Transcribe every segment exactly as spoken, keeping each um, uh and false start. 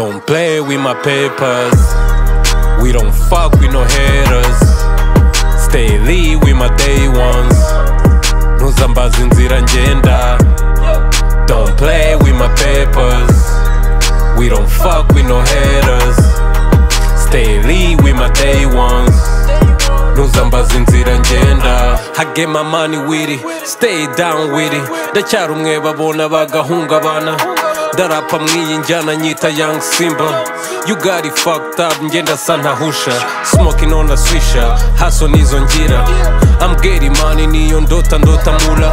Don't play with my papers. We don't fuck with no haters. Stay lit with my day ones. Nuzambaza inzira ngenda. Don't play with my papers. We don't fuck with no haters. Stay lit with my day ones. Nuzambaza inzira ngenda. I get my money with it. Stay down with it. Ndacyarumwe babona bagahungabana. Darapa mwiyi njana nyita young Simba. You got it fucked up, ngenda sana husha. Smoking on a swisha, haso nizo njira. I'm getting money niyo ndota ndota mula.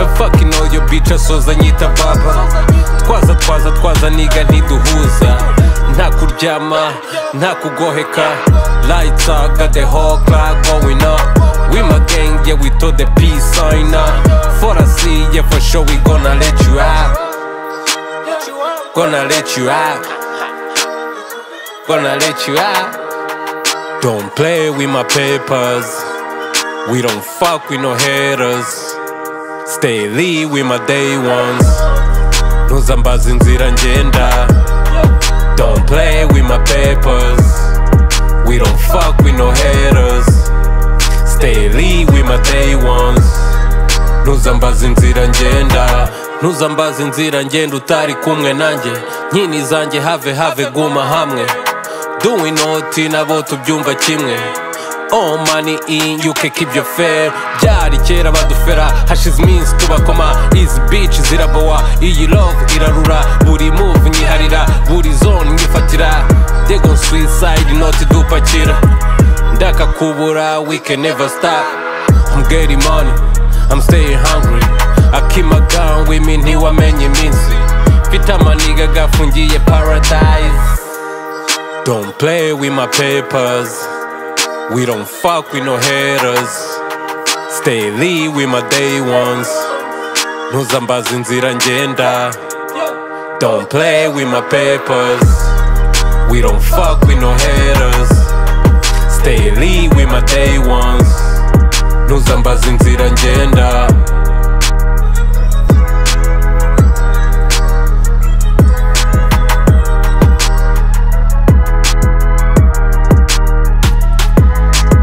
I'm fucking all your bitches soza nyita baba. Twaza twaza twaza niga niduhuza. Na kuryama, na kugoheka. Lights up, got the whole clock going up. We my gang, yeah we throw the peace sign up. For I see, yeah for sure we gonna let you out. Gonna let you out. Gonna let you out. Don't play with my papers. We don't fuck with no haters. Stay lit with my day ones. Nuzambaza inzira ngenda. Don't play with my papers. We don't fuck with no haters. Stay lit with my day ones. Nuzambaza inzira ngenda. Nuzambaza inzira ngenda utari kumwe nanjye. Nyini zanjye have have guma hamwe. Doing oti nabo tubyumva kimwe. All money in you can keep your fair. Byari kera badufera hashize iminsi tubakoma. Izi bitch zirabowa, iyi love irarura. Buri move nyiharira, buri zone nyifatira. They gon' suicide not dupakira. Ndakakubura we can never stop. I'm getting money, I'm staying hungry. Akima gun with me, ntiwamenye iminsi. Mfite amaniga gafungiye paradise. Don't play with my papers. We don't fuck with no haters. Stay lit with my day ones. Nuzambaza inzira ngenda. Don't play with my papers. We don't fuck with no haters. Stay lit with my day ones. Nuzambaza inzira ngenda.